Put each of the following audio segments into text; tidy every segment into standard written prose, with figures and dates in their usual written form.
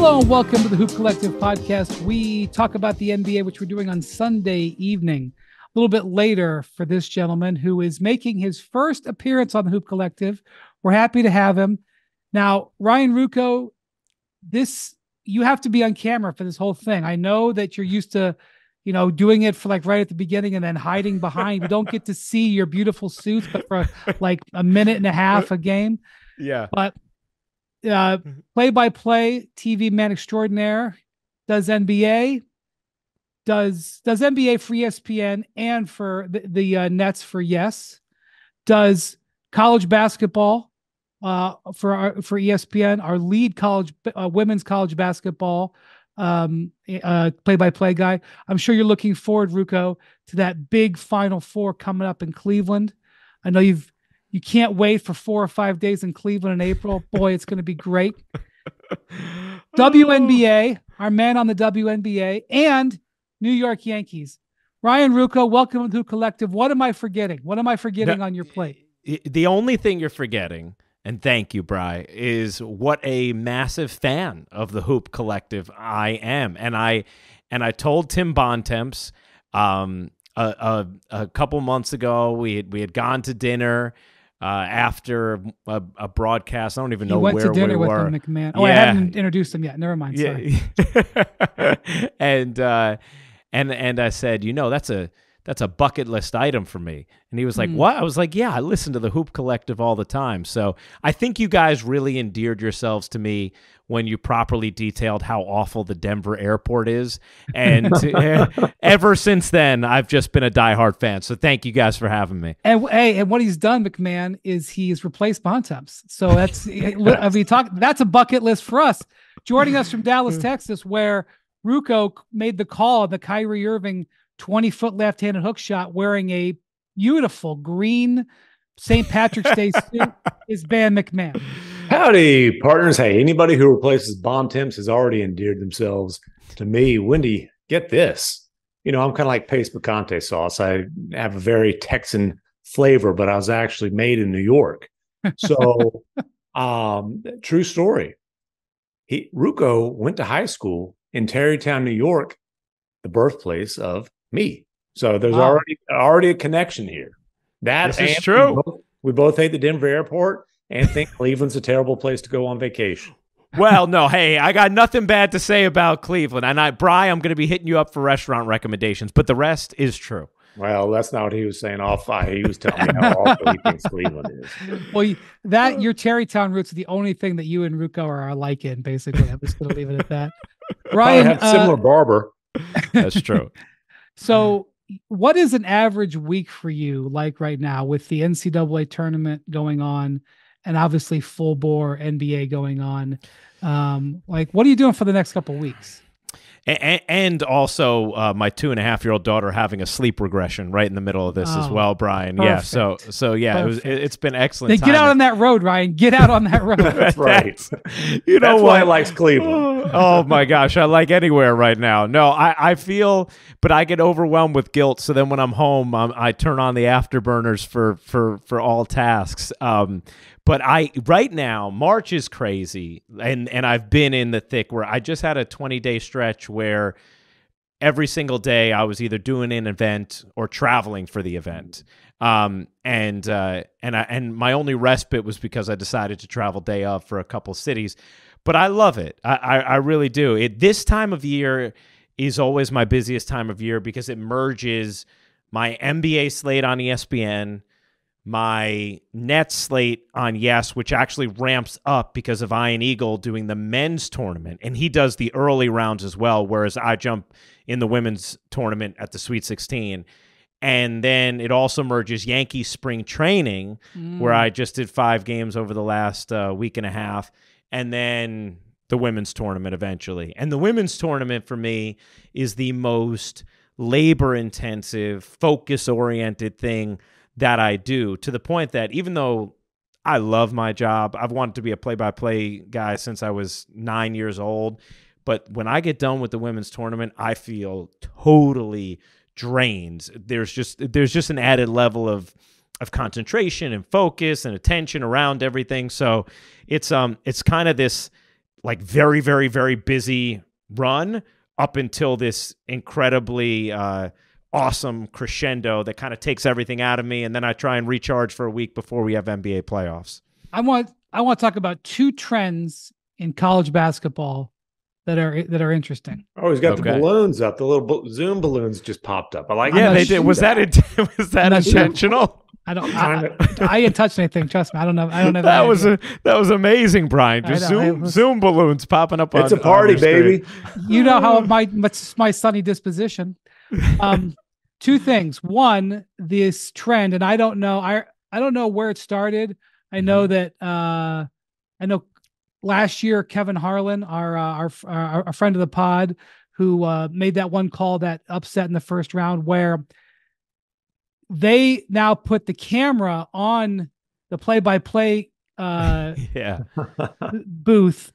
Hello and welcome to the Hoop Collective podcast. We talk about the NBA, which we're doing on Sunday evening. A little bit later for this gentleman who is making his first appearance on the Hoop Collective. We're happy to have him. Now, Ryan Ruocco, you have to be on camera for this whole thing. I know that you're used to, doing it for like right at the beginning and then hiding behind. We don't get to see your beautiful suits, but for like a minute and a half a game. Yeah. But play-by-play TV man extraordinaire, does NBA, does NBA for ESPN and for the Nets for Yes, does college basketball for ESPN, our lead women's college basketball play-by-play guy. I'm sure you're looking forward, Ruocco, to that big Final Four coming up in Cleveland. I know you can't wait for 4 or 5 days in Cleveland in April. Boy, it's going to be great. WNBA, our man on the WNBA, and New York Yankees. Ryan Ruocco, welcome to Hoop Collective. What am I forgetting? What am I forgetting on your plate? The only thing you're forgetting, and thank you, Bri, is what a massive fan of the Hoop Collective I am. And I told Tim Bontemps a couple months ago, we had gone to dinner after a broadcast. I don't even know where we were. You went to dinner with Ben McMahon. Oh, yeah. I haven't introduced him yet. Never mind. Sorry. Yeah. And I said, that's a bucket list item for me. And he was like, what? I was like, yeah, I listen to the Hoop Collective all the time. So I think you guys really endeared yourselves to me when you properly detailed how awful the Denver airport is. And ever since then, I've just been a diehard fan. So thank you guys for having me. And hey, and what he's done, McMahon, is he's replaced Bontemps. So that's that's a bucket list for us. Joining us from Dallas, Texas, where Ruocco made the call on the Kyrie Irving 20-foot left-handed hook shot wearing a beautiful green St. Patrick's Day suit, is Ben McMahon. Howdy, partners. Hey, anybody who replaces Bontemps has already endeared themselves to me. Wendy, get this. I'm kind of like paste picante sauce. I have a very Texan flavor, but I was actually made in New York. So, true story. Ruocco went to high school in Tarrytown, New York, the birthplace of me. So there's already a connection here. This is true. We both hate the Denver airport and think Cleveland's a terrible place to go on vacation. Well, no, hey, I got nothing bad to say about Cleveland. And Bri, I'm going to be hitting you up for restaurant recommendations, but the rest is true. Well, that's not what he was saying. He was telling me how awful he thinks Cleveland is. Well, your Tarrytown roots are the only thing that you and Ruocco are alike in, basically. I'm just going to leave it at that. Ryan, I have similar barber. That's true. So what is an average week for you like right now with the NCAA tournament going on and obviously full bore NBA going on? What are you doing for the next couple of weeks? And also my 2.5-year-old daughter having a sleep regression right in the middle of this as well, Brian. Perfect. Yeah. So yeah, it's been excellent. Get out on that road, Ryan. Get out on that road. That's right. That's why I like Cleveland. Oh my gosh. I like anywhere right now. No, I feel, but I get overwhelmed with guilt. So then when I'm home, I turn on the afterburners for all tasks. But right now, March is crazy, and I've been in the thick where I just had a 20-day stretch where every single day I was either doing an event or traveling for the event, and my only respite was because I decided to travel day of for a couple cities, but I love it. I really do. This time of year is always my busiest time of year because it merges my NBA slate on ESPN. My Nets slate on Yes, which actually ramps up because of Ian Eagle doing the men's tournament. And he does the early rounds as well, whereas I jump in the women's tournament at the Sweet 16. And then it also merges Yankee spring training, where I just did 5 games over the last week and a half. And then the women's tournament eventually. And the women's tournament for me is the most labor-intensive, focus-oriented thing that I do, to the point that even though I love my job, I've wanted to be a play-by-play guy since I was 9 years old. But when I get done with the women's tournament, I feel totally drained. There's just an added level of concentration and focus and attention around everything. So it's kind of this like very, very, very busy run up until this incredibly awesome crescendo that kind of takes everything out of me. And then I try and recharge for a week before we have NBA playoffs. I want to talk about two trends in college basketball that are interesting. Oh, he's got the balloons up. The little Zoom balloons just popped up. I like it. Yeah, they did. Was that intentional? I don't. I didn't touch anything. Trust me. I don't know. I don't know. That was amazing, Brian. Just Zoom balloons popping up. It's a party, baby. You know how my sunny disposition. Two things. One, this trend, and I don't know. I don't know where it started. I know that. I know. Last year, Kevin Harlan, our friend of the pod, who made that one call that upset in the first round, where they now put the camera on the play-by-play booth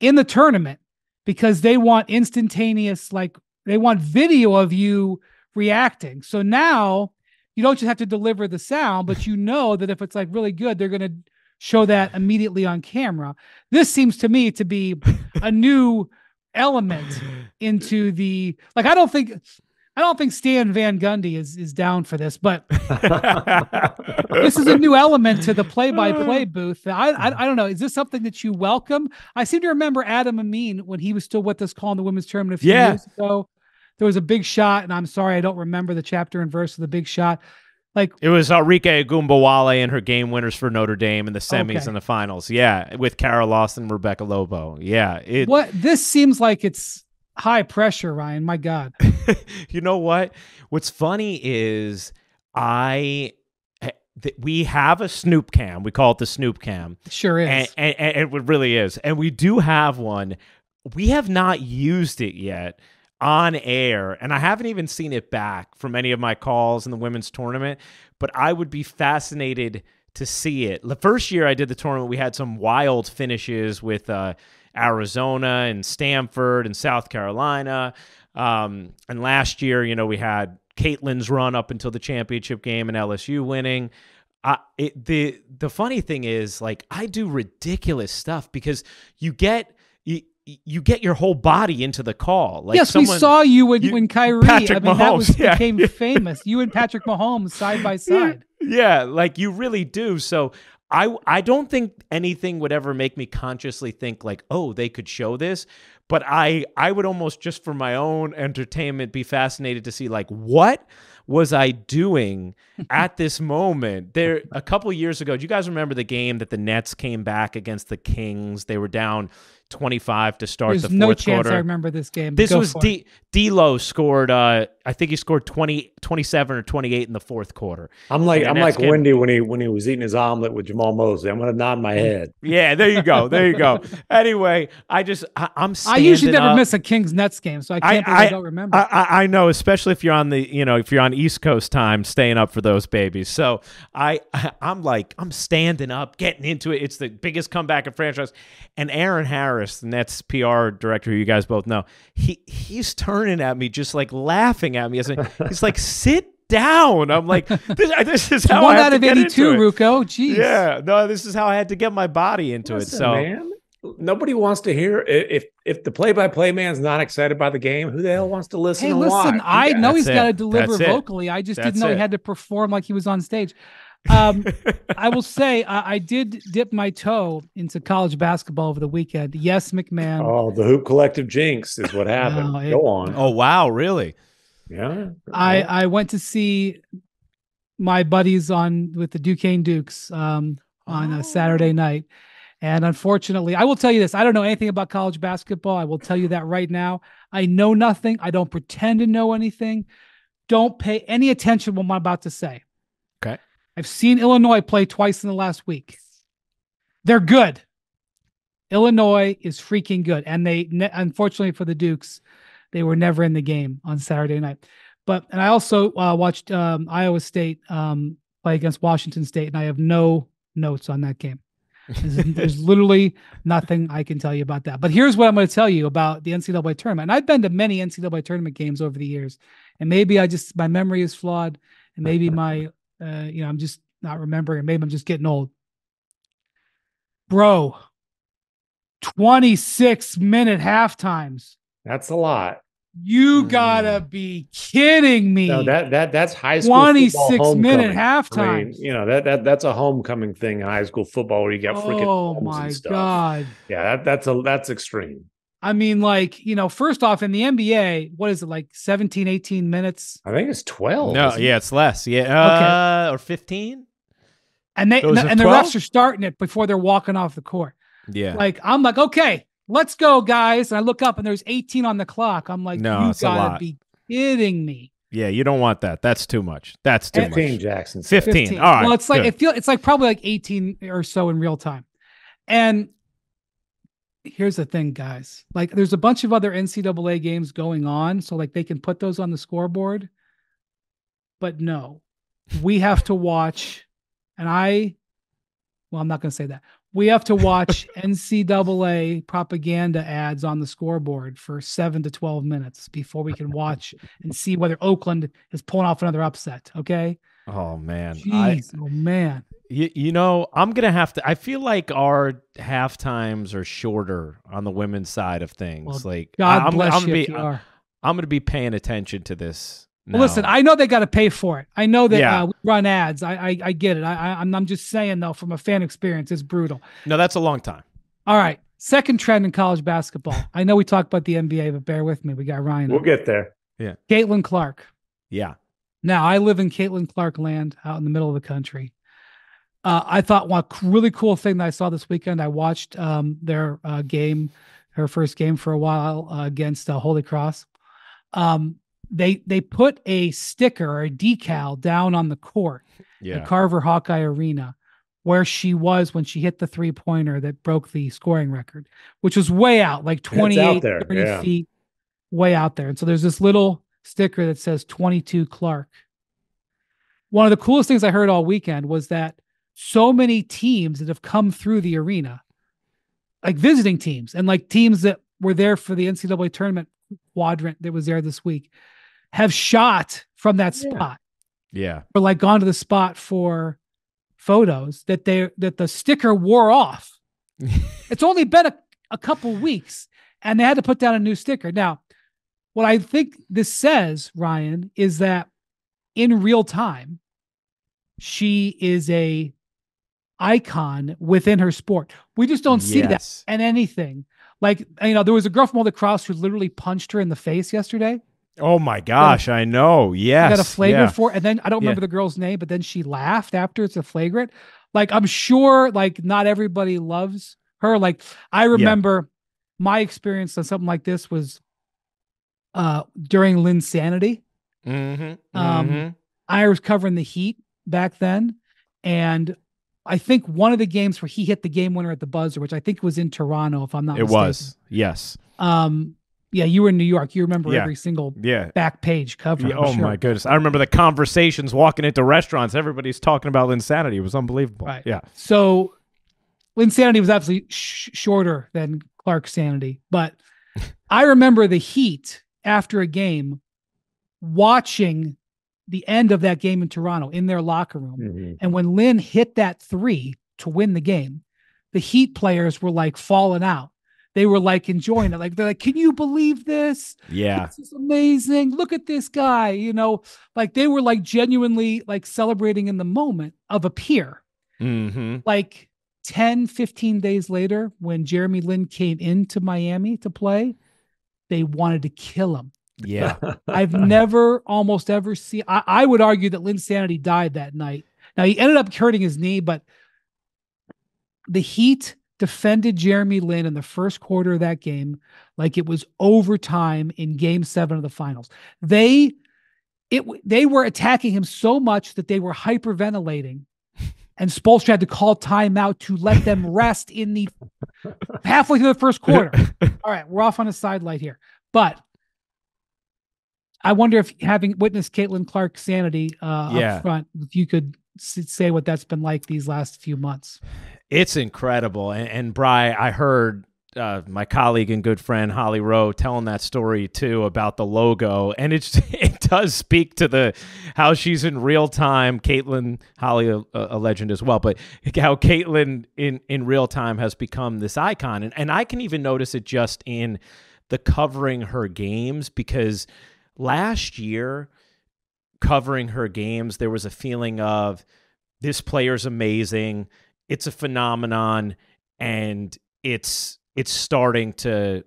in the tournament because they want instantaneous, like they want video of you reacting. So now you don't just have to deliver the sound, but you know that if it's like really good, they're going to show that immediately on camera. This seems to me to be a new element into the, like, I don't think Stan Van Gundy is down for this, but this is a new element to the play-by-play booth. I don't know. Is this something that you welcome? I seem to remember Adam Amin when he was still with us calling the women's tournament a few years ago. There was a big shot, and I'm sorry, I don't remember the chapter and verse of the big shot. Like, it was Arike Agumbawale and her game winners for Notre Dame in the semis and the finals. Yeah, with Kara Lawson, Rebecca Lobo. Yeah, this seems like it's high pressure, Ryan. My God. You know what? What's funny is we have a Snoop Cam. We call it the Snoop Cam. It sure is, and it really is. And we do have one. We have not used it yet on air, and I haven't even seen it back from any of my calls in the women's tournament, but I would be fascinated to see it. The first year I did the tournament, we had some wild finishes with Arizona and Stanford and South Carolina. And last year, you know, we had Caitlin's run up until the championship game and LSU winning. The funny thing is, like, I do ridiculous stuff because you get your whole body into the call. Like, yes, we saw you when Kyrie, Patrick Mahomes, that became famous. You and Patrick Mahomes side by side. Yeah, like you really do. So I don't think anything would ever make me consciously think like, oh, they could show this. But I would almost just for my own entertainment be fascinated to see like, what was I doing at this moment? There, a couple years ago, do you guys remember the game that the Nets came back against the Kings? They were down 25 to start the fourth quarter. I remember this game. This was D'Lo scored. I think he scored 27 or 28 in the fourth quarter. I'm like Wendy when he was eating his omelet with Jamal Mosley. I'm gonna nod my head. Yeah, there you go. There you go. Anyway, I usually never miss a Kings Nets game, so I can't believe I don't remember. I know, especially if you're on the if you're on East Coast time, staying up for those babies. So I'm standing up, getting into it. It's the biggest comeback in franchise, and Aaron Harris, the Nets PR director, who you guys both know, he's turning at me, just like laughing at me. He's like, "Sit down." I'm like, "This is how I had to get into it." 1 out of 82, Ruocco. Jeez. Yeah, no, this is how I had to get my body into it. So, man, nobody wants to hear if the play-by-play man's not excited by the game. Who the hell wants to listen? Hey, listen, I know he's got to deliver vocally. I just didn't know he had to perform like he was on stage. I will say I did dip my toe into college basketball over the weekend. Yes, McMahon. Oh, the Hoop Collective jinx is what happened. Go on. Oh, wow. Really? Yeah. I went to see my buddies with the Duquesne Dukes on a Saturday night. And unfortunately, I will tell you this. I don't know anything about college basketball. I will tell you that right now. I know nothing. I don't pretend to know anything. Don't pay any attention to what I'm about to say. Okay. I've seen Illinois play twice in the last week. They're good. Illinois is freaking good. And they, unfortunately for the Dukes, they were never in the game on Saturday night. And I also watched Iowa State play against Washington State, and I have no notes on that game. There's literally nothing I can tell you about that. But here's what I'm going to tell you about the NCAA tournament. And I've been to many NCAA tournament games over the years, and maybe my memory is flawed, and maybe my... I'm just not remembering. Maybe I'm just getting old. Bro, 26-minute halftimes. That's a lot. You gotta be kidding me. No, that's high school 26-minute halftime. I mean, you know, that's a homecoming thing in high school football where you get freaking God. Yeah, that's extreme. I mean, like, you know, first off, in the NBA, what is it, like 17, 18 minutes? I think it's 12. No, yeah, it's less. Yeah, okay. Or 15. And the refs are starting it before they're walking off the court. Yeah. Like, I'm like, okay, let's go, guys. And I look up and there's 18 on the clock. I'm like, no, you gotta be kidding me. Yeah, you don't want that. That's too much. That's too much. 15, Jackson. 15. All right. Well, it's like, it's like probably like 18 or so in real time. And here's the thing, guys. Like, there's a bunch of other NCAA games going on. So, like, they can put those on the scoreboard. But no, we have to watch. And I'm not going to say that. We have to watch NCAA propaganda ads on the scoreboard for 7 to 12 minutes before we can watch and see whether Oakland is pulling off another upset, okay? Oh, man. Jeez, oh, man. You know, I'm going to have to – I feel like our half times are shorter on the women's side of things. Well, like, I'm going to be paying attention to this. Well, listen, I know they got to pay for it. I know that we run ads. I get it. I'm just saying, though, from a fan experience, it's brutal. No, that's a long time. All right. Second trend in college basketball. I know we talked about the NBA, but bear with me. We got Ryan. We'll get there. Yeah. Caitlin Clark. Yeah. Now, I live in Caitlin Clark land out in the middle of the country. I thought one really cool thing that I saw this weekend, I watched their game, her first game for a while against Holy Cross. They put a sticker or a decal down on the court at Carver Hawkeye Arena where she was when she hit the three-pointer that broke the scoring record, which was way out, like 28, 30 feet, way out there. And so there's this little sticker that says 22 Clark. One of the coolest things I heard all weekend was that so many teams that have come through the arena, like visiting teams and like teams that were there for the NCAA tournament quadrant that was there this week, have shot from that spot. Yeah. Or like gone to the spot for photos that the sticker wore off. It's only been a couple weeks and they had to put down a new sticker. Now, what I think this says, Ryan, is that in real time, she is a icon within her sport. We just don't see that in anything. Like, you know, there was a girl from Holy Cross who literally punched her in the face yesterday. Oh my gosh, I know. Yes. She got a flagrant for it. And then I don't remember the girl's name, but then she laughed after it's a flagrant. Like, I'm sure like not everybody loves her. Like, I remember my experience on something like this was during Linsanity. Mm-hmm. I was covering the Heat back then. And I think one of the games where he hit the game winner at the buzzer, which I think was in Toronto, if I'm not mistaken. It was, yes. Yeah, you were in New York. You remember every single back page cover. Yeah, oh, my goodness. I remember the conversations walking into restaurants. Everybody's talking about Linsanity. It was unbelievable. Right. Yeah. So Linsanity was absolutely shorter than Clark's sanity. But I remember the Heat after a game watching the end of that game in Toronto in their locker room. Mm-hmm. And when Lin hit that three to win the game, the Heat players were like falling out. They were like enjoying it. Like, they're like, can you believe this? Yeah. This is amazing. Look at this guy. You know, like they were like genuinely like celebrating in the moment of a peer. Mm-hmm. Like 10, 15 days later, when Jeremy Lin came into Miami to play, they wanted to kill him. Yeah. I've never almost ever seen, I would argue that Linsanity died that night. Now he ended up hurting his knee, but the Heat defended Jeremy Lin in the first quarter of that game like it was overtime in Game 7 of the finals. They were attacking him so much that they were hyperventilating, and Spoelstra had to call timeout to let them rest in the halfway through the first quarter. All right, we're off on a sidelight here, but I wonder if, having witnessed Caitlin Clark's sanity up front, if you could say what that's been like these last few months. It's incredible. And Bri, I heard my colleague and good friend Holly Rowe telling that story too about the logo, and it does speak to the how she's in real time. Caitlin, Holly, a legend as well, but how Caitlin in real time has become this icon. And I can even notice it just in the covering her games, because last year covering her games, there was a feeling of this player's amazing. It's a phenomenon, and it's starting to,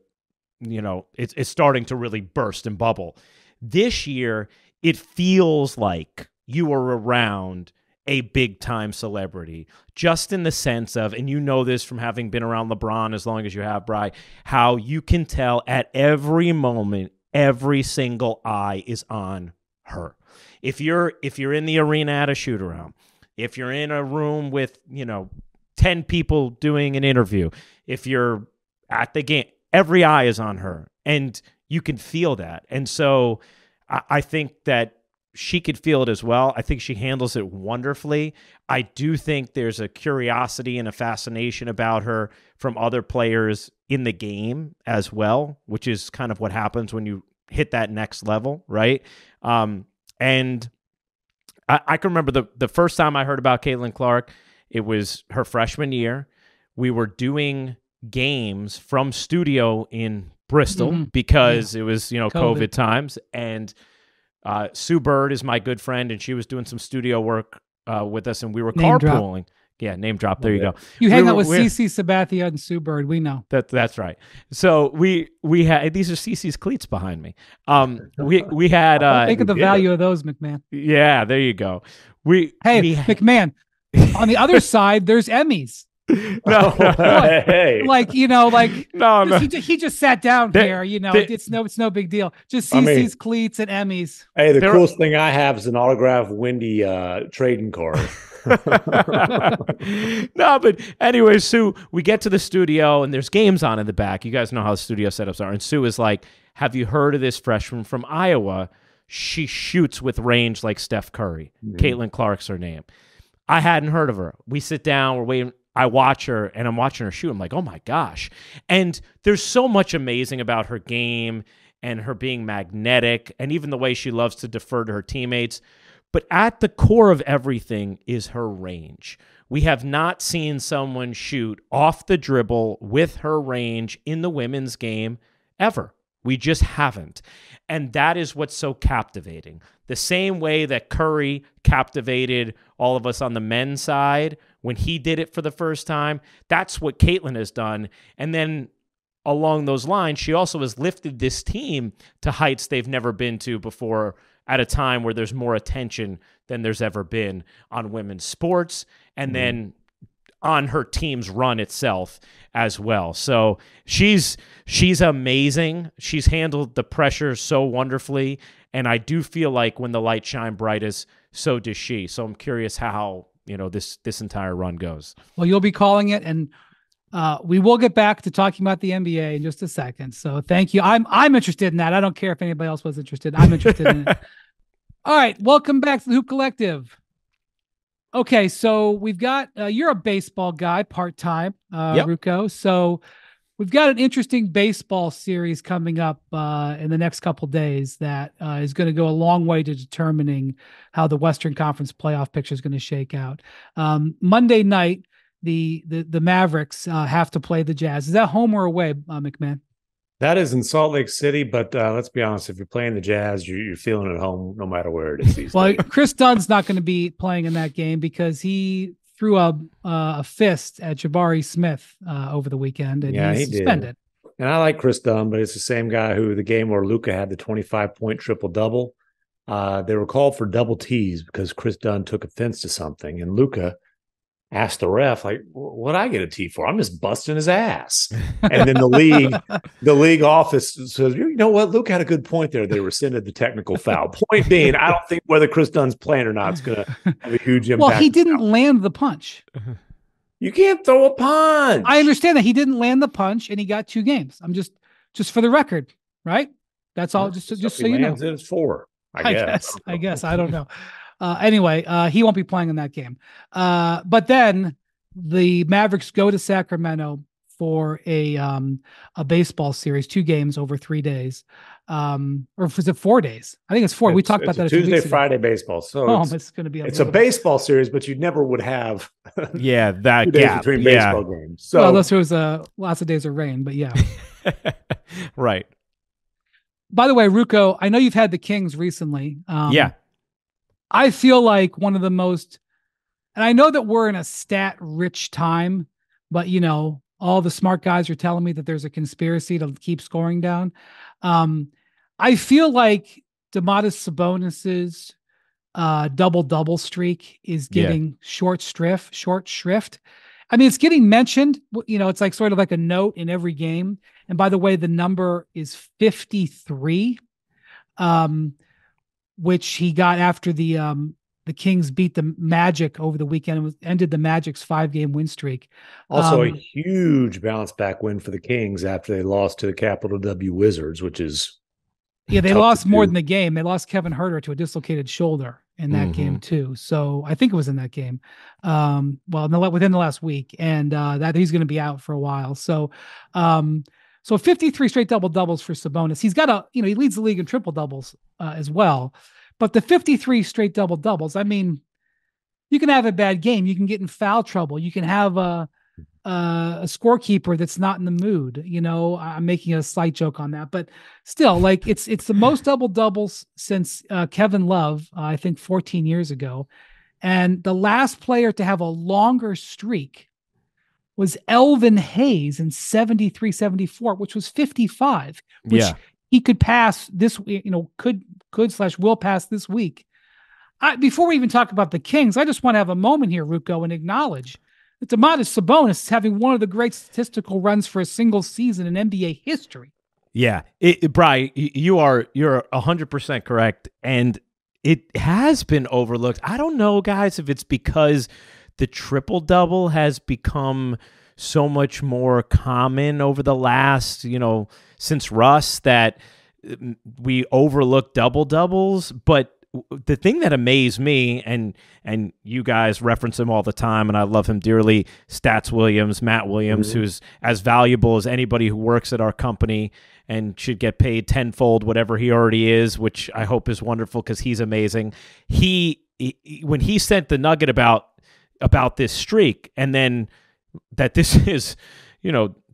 you know, it's starting to really burst and bubble. This year, it feels like you are around a big-time celebrity, just in the sense of, and you know this from having been around LeBron as long as you have, Bri, how you can tell at every moment, every single eye is on her. If you're in the arena at a shoot-around, if you're in a room with, you know, 10 people doing an interview, if you're at the game, every eye is on her, and you can feel that. And so I think that she could feel it as well. I think she handles it wonderfully. I do think there's a curiosity and a fascination about her from other players in the game as well, which is kind of what happens when you hit that next level, right? And I can remember the first time I heard about Caitlin Clark, it was her freshman year. We were doing games from studio in Bristol because it was, you know, COVID times. And Sue Bird is my good friend, and she was doing some studio work with us, and we were carpooling. Yeah, name drop. There you go. You hang out with CeCe Sabathia and Sue Bird. We know that. That's right. So we had, these are CeCe's cleats behind me. We had. Think of the value of those, McMahon. Yeah, there you go. Hey, McMahon. On the other side, there's Emmys. No, he just sat down there. You know, it's no big deal. Just CeCe's cleats and Emmys. Hey, the coolest thing I have is an autographed Wendy trading card. No, but anyway, Sue, we get to the studio and there's games on in the back. You guys know how the studio setups are. And Sue is like, "Have you heard of this freshman from Iowa? She shoots with range like Steph Curry. Caitlin Clark's her name." I hadn't heard of her. We sit down, we're waiting. I watch her, and I'm watching her shoot. I'm like, oh my gosh. And there's so much amazing about her game and her being magnetic and even the way she loves to defer to her teammates. But at the core of everything is her range. We have not seen someone shoot off the dribble with her range in the women's game ever. We just haven't. And that is what's so captivating. The same way that Curry captivated all of us on the men's side when he did it for the first time, that's what Caitlin has done. And then along those lines, she also has lifted this team to heights they've never been to before at a time where there's more attention than there's ever been on women's sports. And then on her team's run itself as well. So she's amazing. She's handled the pressure so wonderfully. And I do feel like when the light shines brightest, so does she. So I'm curious how, you know, this entire run goes. Well, you'll be calling it, and we will get back to talking about the NBA in just a second. So thank you. I'm interested in that. I don't care if anybody else was interested. I'm interested in it. All right. Welcome back to the Hoop Collective. Okay, so we've got you're a baseball guy part-time, Ruocco. So we've got an interesting baseball series coming up in the next couple days that is going to go a long way to determining how the Western Conference playoff picture is going to shake out. Monday night, the Mavericks have to play the Jazz. Is that home or away, McMahon? That is in Salt Lake City, but let's be honest. If you're playing the Jazz, you're feeling at home no matter where it is. Well, Chris Dunn's not going to be playing in that game because he threw a fist at Jabari Smith over the weekend, and he's suspended. Did. And I like Chris Dunn, but it's the same guy who the game where Luka had the 25-point triple-double. They were called for double T's because Chris Dunn took offense to something, and Luka asked the ref, like, what'd I get a T for? I'm just busting his ass. And then the league office says, you know what? Luke had a good point there. They rescinded the technical foul. Point being, I don't think whether Chris Dunn's playing or not is going to have a huge impact. Well, he didn't land the punch. You can't throw a punch. I understand that he didn't land the punch, and he got 2 games. I'm just for the record, right? That's all. Just so you know, it's 4. I guess. I don't know. Anyway, he won't be playing in that game. But then the Mavericks go to Sacramento for a baseball series, 2 games over 3 days, or was it 4 days? I think it's 4. We talked about that Tuesday, Friday baseball. So it's going to be a baseball series, but you never would have that gap between baseball games. So unless there was lots of days of rain, but yeah, right. By the way, Ruocco, I know you've had the Kings recently. I feel like one of the most, and I know that we're in a stat-rich time, but you know, all the smart guys are telling me that there's a conspiracy to keep scoring down. I feel like Domantas Sabonis's double-double streak is getting short shrift. I mean, it's getting mentioned, you know, it's like sort of like a note in every game. And by the way, the number is 53, which he got after the Kings beat the Magic over the weekend and ended the Magic's 5-game win streak. Also a huge bounce back win for the Kings after they lost to the capital W Wizards, which is. Yeah, they lost more than the game. They lost Kevin Huerter to a dislocated shoulder in that game too. So I think it was in that game. Within the last week, and that he's going to be out for a while. So, 53 straight double doubles for Sabonis. He's got he leads the league in triple doubles as well. But the 53 straight double doubles, I mean, you can have a bad game. You can get in foul trouble. You can have a scorekeeper that's not in the mood. You know, I'm making a slight joke on that, but still, like it's the most double doubles since Kevin Love, I think 14 years ago. And the last player to have a longer streak was Elvin Hayes in 73-74, which was 55, which he could pass this, you know, could will pass this week. Before we even talk about the Kings, I just want to have a moment here, Ruocco, and acknowledge that Domantas Sabonis is having one of the great statistical runs for a single season in NBA history. Yeah, Bri, you're 100% correct, and it has been overlooked. I don't know, guys, if it's because the triple-double has become so much more common over the last, since Russ, that we overlook double-doubles, but the thing that amazed me, and you guys reference him all the time, and I love him dearly, Matt Williams, who's as valuable as anybody who works at our company and should get paid tenfold, whatever he already is, which I hope is wonderful because he's amazing. He when he sent the nugget about this streak, and then that this is,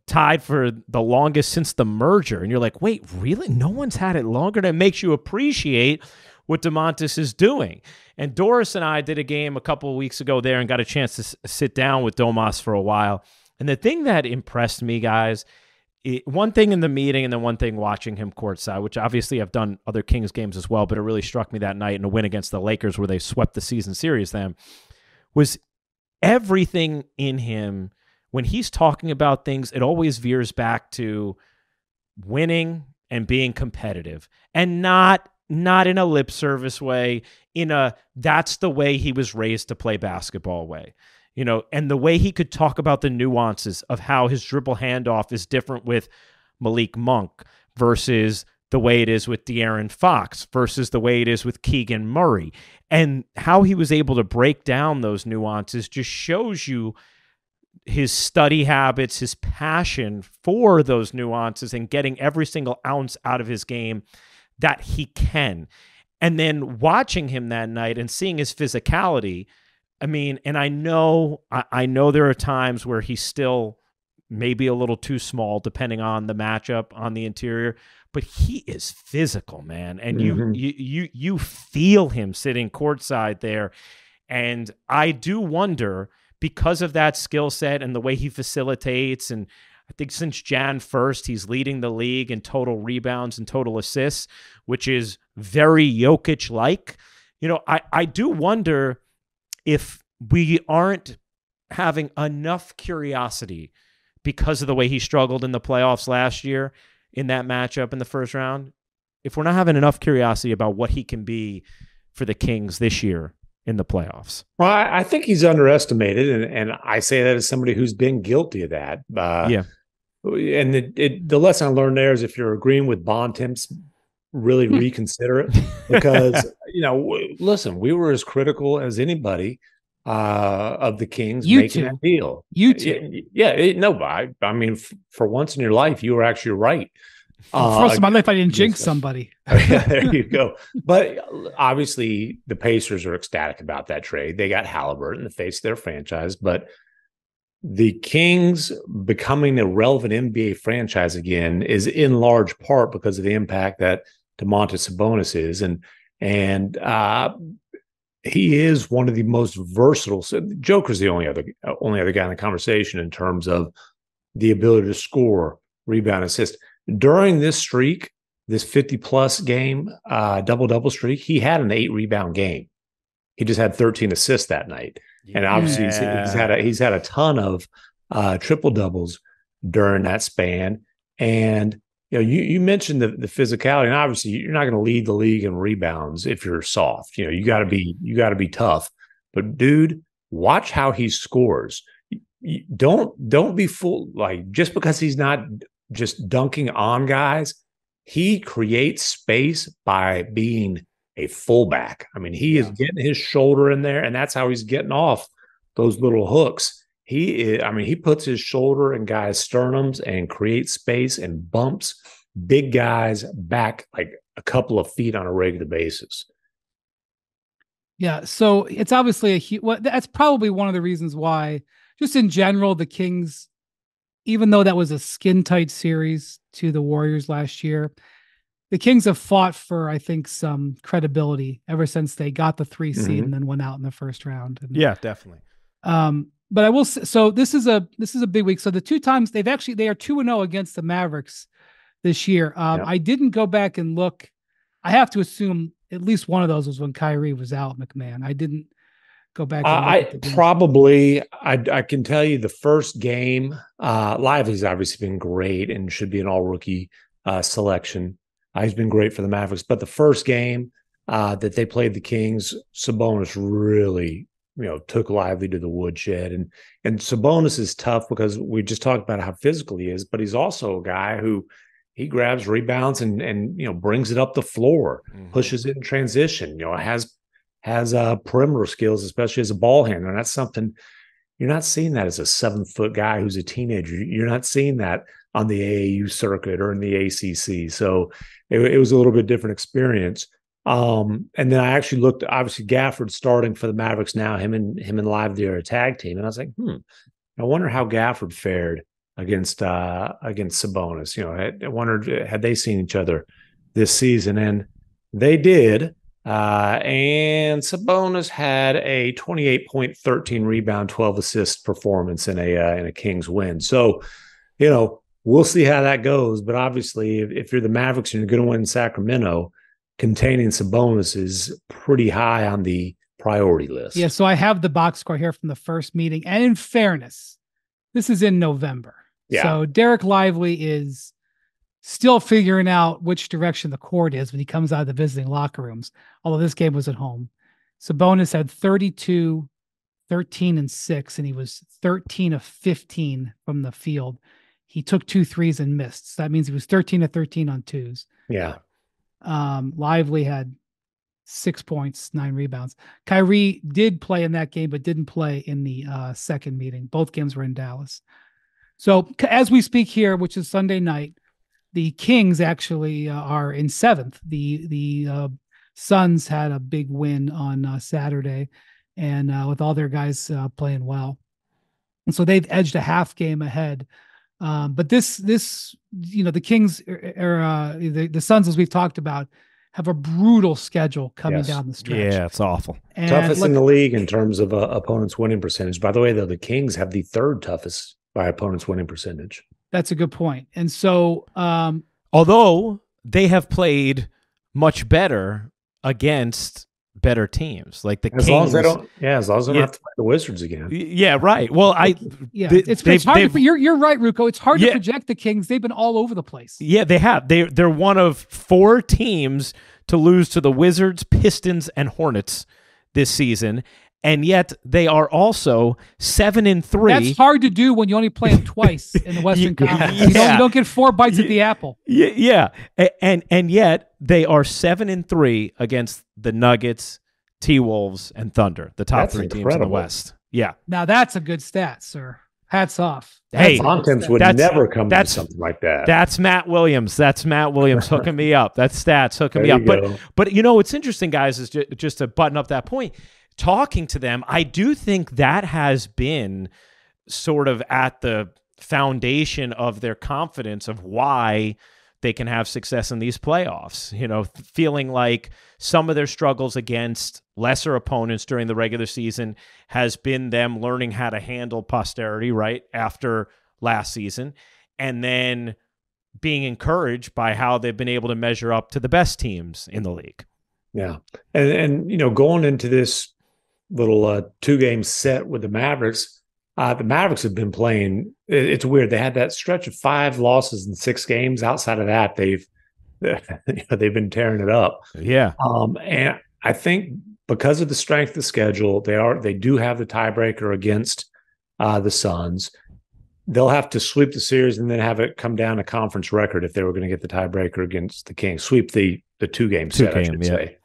tied for the longest since the merger, and you're like, wait, really? No one's had it longer? That makes you appreciate what Domantas is doing. And Doris and I did a game a couple of weeks ago there and got a chance to sit down with Domas for a while. And the thing that impressed me, guys, one thing in the meeting and then one thing watching him courtside, which obviously I've done other Kings games as well, but it really struck me that night in a win against the Lakers where they swept the season series then, was everything in him. When he's talking about things, it always veers back to winning and being competitive, and not in a lip service way, in a that's the way he was raised to play basketball way, and the way he could talk about the nuances of how his dribble handoff is different with Malik Monk versus the way it is with De'Aaron Fox versus the way it is with Keegan Murray, and how he was able to break down those nuances just shows you his study habits, his passion for those nuances, and getting every single ounce out of his game that he can. And then watching him that night and seeing his physicality, I mean, and I know there are times where he's still maybe a little too small, depending on the matchup on the interior, but he is physical, man. And you feel him sitting courtside there. And I do wonder, because of that skill set and the way he facilitates, and I think since Jan 1st, he's leading the league in total rebounds and total assists, which is very Jokic-like. I do wonder if we aren't having enough curiosity because of the way he struggled in the playoffs last year in that matchup in the first round, if we're not having enough curiosity about what he can be for the Kings this year in the playoffs. Well, I think he's underestimated, and I say that as somebody who's been guilty of that. And the lesson I learned there is if you're agreeing with Bontemps, really reconsider it because, listen, we were as critical as anybody of the Kings making a deal. I mean, for once in your life, you were actually right. First in my life, I didn't jinx somebody. There you go. But obviously, the Pacers are ecstatic about that trade. They got Halliburton, the face of their franchise. But the Kings becoming a relevant NBA franchise again is in large part because of the impact that Domantas Sabonis is. And he is one of the most versatile. So Joker's the only other guy in the conversation in terms of the ability to score, rebound, assist. During this streak, this 50-plus game, double-double streak, he had an 8-rebound game. He just had 13 assists that night. Yeah. And obviously, he's had a ton of triple-doubles during that span. And you know, you mentioned the physicality, and obviously, you're not going to lead the league in rebounds if you're soft. You know, you got to be tough. But dude, watch how he scores. Don't be fooled. Like, just because he's not just dunking on guys, he creates space by being a fullback. I mean, he is getting his shoulder in there, and that's how he's getting off those little hooks. He puts his shoulder in guys' sternums and creates space and bumps big guys back like a couple of feet on a regular basis. Yeah, so it's obviously that's probably one of the reasons why, just in general, the Kings, even though that was a skin-tight series to the Warriors last year, the Kings have fought for, I think, some credibility ever since they got the 3 seed and then went out in the first round. And, yeah, definitely. But I will say, so this is a big week. So the two times they are 2-0 against the Mavericks this year. I didn't go back and look. I have to assume at least one of those was when Kyrie was out, McMahon. I didn't go back. I can tell you the first game, Lively's obviously been great and should be an all-rookie selection. He's been great for the Mavericks. But the first game that they played the Kings, Sabonis really, you know, took Lively to the woodshed. And Sabonis is tough because we just talked about how physical he is, but he's also a guy who he grabs rebounds and you know, brings it up the floor, pushes it in transition, you know, has perimeter skills, especially as a ball handler. And that's something you're not seeing that as a 7-foot guy who's a teenager. You're not seeing that on the AAU circuit or in the ACC. So it was a little bit different experience. And then I actually looked, obviously Gafford starting for the Mavericks now, him and Lively are a tag team. And I was like, I wonder how Gafford fared against Sabonis. You know, I wondered, had they seen each other this season? And they did. And Sabonis had a 28.13 rebound, 12 assist performance in a Kings win. So, you know, we'll see how that goes. But obviously, if you're the Mavericks and you're going to win in Sacramento, containing Sabonis is pretty high on the priority list. Yeah. So I have the box score here from the first meeting. And in fairness, this is in November. Yeah. So Derek Lively is still figuring out which direction the court is when he comes out of the visiting locker rooms, although this game was at home. Sabonis had 32, 13, and 6, and he was 13 of 15 from the field. He took 2 threes and missed. So that means he was 13 of 13 on twos. Yeah. Lively had 6 points, 9 rebounds. Kyrie did play in that game, but didn't play in the second meeting. Both games were in Dallas. So as we speak here, which is Sunday night, the Kings actually are in 7th. The Suns had a big win on Saturday, and with all their guys playing well, and so they've edged a half game ahead. But this you know, the Kings the Suns, as we've talked about, have a brutal schedule coming down the stretch. Yeah, it's awful. And toughest in the league in terms of opponents' winning percentage. By the way, though, the Kings have the 3rd toughest by opponents' winning percentage. That's a good point. And so, although they have played much better against better teams, like the Kings, as long as they don't have to play the Wizards again. Yeah, right. Well, it's hard. You're right, Ruocco. It's hard to project the Kings. They've been all over the place. Yeah, they have. They're one of 4 teams to lose to the Wizards, Pistons, and Hornets this season. And yet they are also 7-3. That's hard to do when you only play them twice in the Western Conference. You don't get 4 bites at the apple. Yeah, and yet they are 7-3 against the Nuggets, T-Wolves, and Thunder, the top three teams in the West. Yeah. Now that's a good stat, sir. Hats off. Hey, Bontemps would never come to something like that. That's Matt Williams. That's Matt Williams hooking me up. That's stats hooking me up. But you know what's interesting, guys, is just to button up that point, talking to them, I do think that has been sort of at the foundation of their confidence of why they can have success in these playoffs, you know, feeling like some of their struggles against lesser opponents during the regular season has been them learning how to handle posterity, right, after last season, and then being encouraged by how they've been able to measure up to the best teams in the league. Yeah. And you know, going into this little two-game set with the Mavericks have been playing. It's weird. They had that stretch of 5 losses in 6 games. Outside of that, they've been tearing it up. Yeah. And I think because of the strength of the schedule, they do have the tiebreaker against the Suns. They'll have to sweep the series and then have it come down to conference record if they were going to get the tiebreaker against the Kings. Sweep the two-game set, I should say.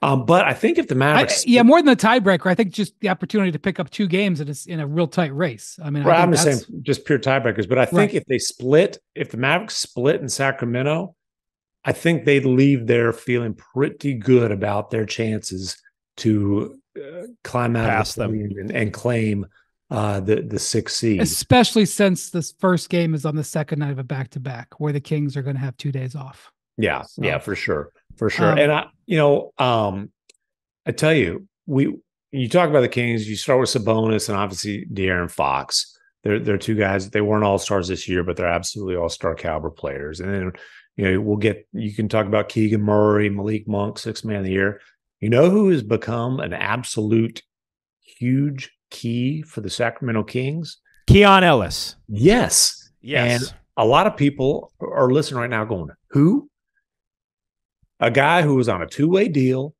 But I think if the Mavericks... more than the tiebreaker, I think just the opportunity to pick up 2 games in a real tight race. I mean, I'm just saying just pure tiebreakers. But I think if the Mavericks split in Sacramento, I think they'd leave there feeling pretty good about their chances to climb out of the league and claim the 6th seed. Especially since this first game is on the second night of a back-to-back where the Kings are going to have 2 days off. Yeah, so. Yeah, for sure. For sure. And I tell you, you talk about the Kings, you start with Sabonis and obviously De'Aaron Fox. They're 2 guys. They weren't all-stars this year, but they're absolutely all-star caliber players. And then, you can talk about Keegan Murray, Malik Monk, 6th man of the year. You know who has become an absolute huge key for the Sacramento Kings? Keon Ellis. Yes. Yes. And a lot of people are listening right now going, who? A guy who was on a 2-way deal,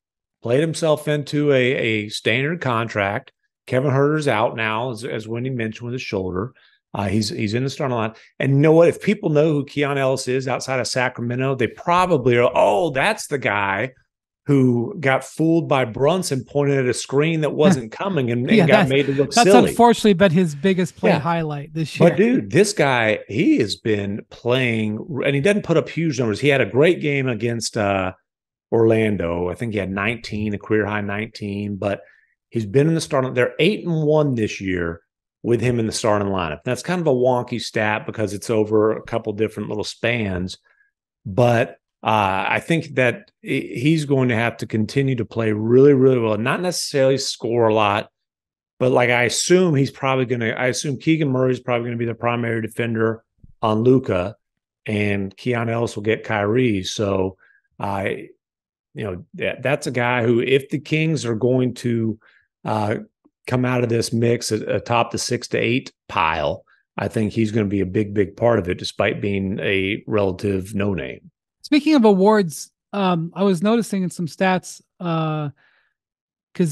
played himself into a standard contract. Kevin Huerter's out now, as Wendy mentioned, with his shoulder. He's in the starting line. And you know what? If people know who Keon Ellis is outside of Sacramento, they probably are, that's the guy who got fooled by Brunson pointed at a screen that wasn't coming and got made to look silly. That's unfortunately been his biggest play highlight this year. But dude, this guy, he has been playing, and he doesn't put up huge numbers. He had a great game against Orlando. I think he had 19, a career high 19, but he's been in the starting. They're 8-1 this year with him in the starting lineup. That's kind of a wonky stat because it's over a couple different little spans, but I think that he's going to have to continue to play really, really well, not necessarily score a lot, but like I assume Keegan Murray is probably going to be the primary defender on Luka, and Keon Ellis will get Kyrie. So, that's a guy who, if the Kings are going to come out of this mix atop the 6 to 8 pile, I think he's going to be a big, big part of it, despite being a relative no-name. Speaking of awards, I was noticing in some stats because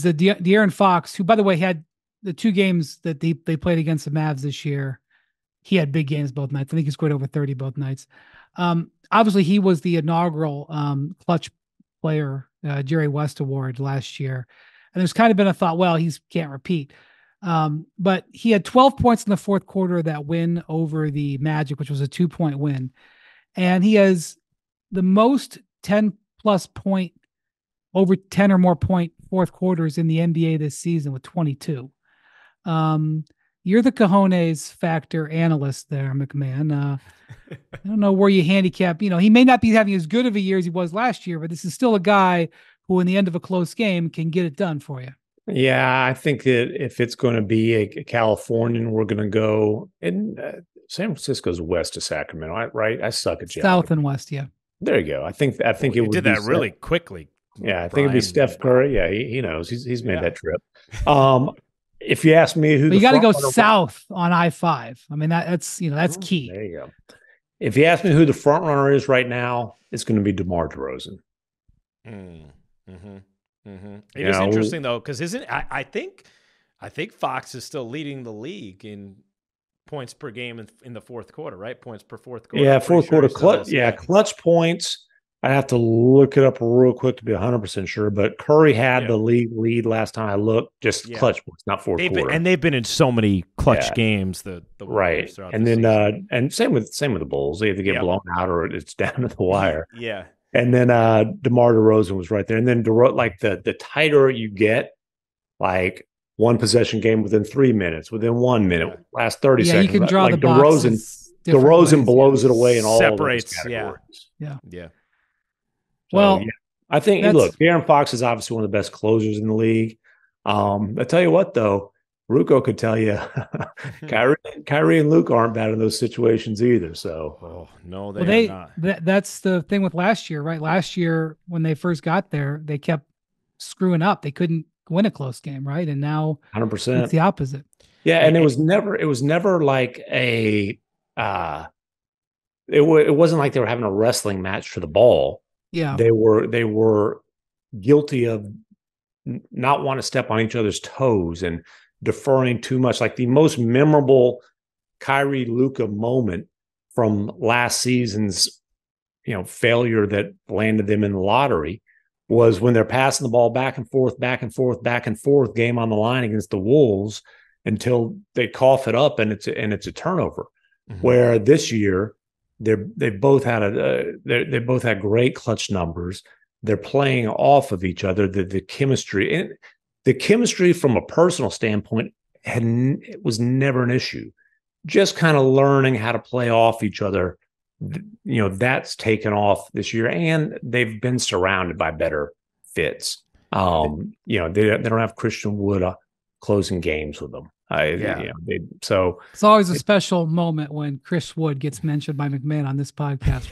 the De'Aaron Fox, who, by the way, had the 2 games that they played against the Mavs this year, he had big games both nights. I think he scored over 30 both nights. Obviously, he was the inaugural clutch player, Jerry West Award last year. And there's kind of been a thought, well, he can't repeat. But he had 12 points in the fourth quarter of that win over the Magic, which was a 2-point win. And he has the most 10-plus point, over 10 or more point fourth quarters in the NBA this season with 22. You're the cojones factor analyst there, McMahon. I don't know where you handicap. He may not be having as good of a year as he was last year, but this is still a guy who in the end of a close game can get it done for you. Yeah, I think that if it's going to be a Californian, we're going to go in San Francisco's west of Sacramento, right? I suck at geography. South and west, yeah. There you go. I think it would did that be really quickly. Yeah, I think it'd be Steph Curry. Yeah, he knows. He's made that trip. If you ask me, you got to go south on I-5. I mean, that's key. There you go. If you ask me who the front runner is right now, it's going to be DeMar DeRozan. It is interesting though, because I think Fox is still leading the league in points per game in the fourth quarter, right? Points per fourth quarter. Yeah, fourth quarter clutch. Yeah, clutch points. I'd have to look it up real quick to be 100% sure, but Curry had the league lead last time I looked. Just clutch, not fourth quarter. And they've been in so many clutch games. The right, and the then and same with the Bulls. They either get blown out or it's down to the wire. Yeah, and then DeMar DeRozan was right there. And then the tighter you get, like one possession game within 3 minutes, within 1 minute, last 30 seconds. You can draw the boxes. DeRozan blows it away in all separates. Of those categories. Yeah. So, I think, look, De'Aaron Fox is obviously one of the best closers in the league. I tell you what, though, Ruocco could tell you Kyrie and Luke aren't bad in those situations either. So, they are not. That's the thing with last year, right? Last year, when they first got there, they kept screwing up. They couldn't win a close game, right? And now 100%. It's the opposite. Yeah, and it was never like a it wasn't like they were having a wrestling match for the ball. Yeah, they were guilty of not wanting to step on each other's toes and deferring too much. Like the most memorable Kyrie Luka moment from last season's, failure that landed them in the lottery was when they're passing the ball back and forth, game on the line against the Wolves until they cough it up and it's a turnover. Mm-hmm. Where this year, They both had great clutch numbers. They're playing off of each other. The chemistry and from a personal standpoint was never an issue. Just kind of learning how to play off each other, that's taken off this year, and they've been surrounded by better fits. They don't have Christian Wood closing games with them. So it's always a special moment when Chris Wood gets mentioned by McMahon on this podcast.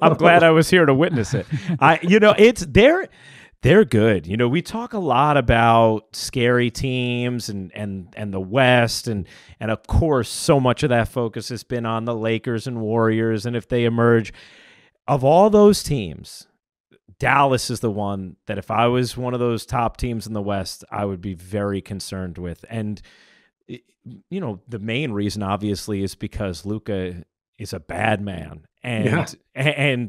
I'm glad I was here to witness it. They're good. We talk a lot about scary teams and the West and of course so much of that focus has been on the Lakers and Warriors, and if they emerge of all those teams, Dallas is the one that if I was one of those top teams in the West, I would be very concerned with. And, the main reason obviously is because Luka is a bad man. And,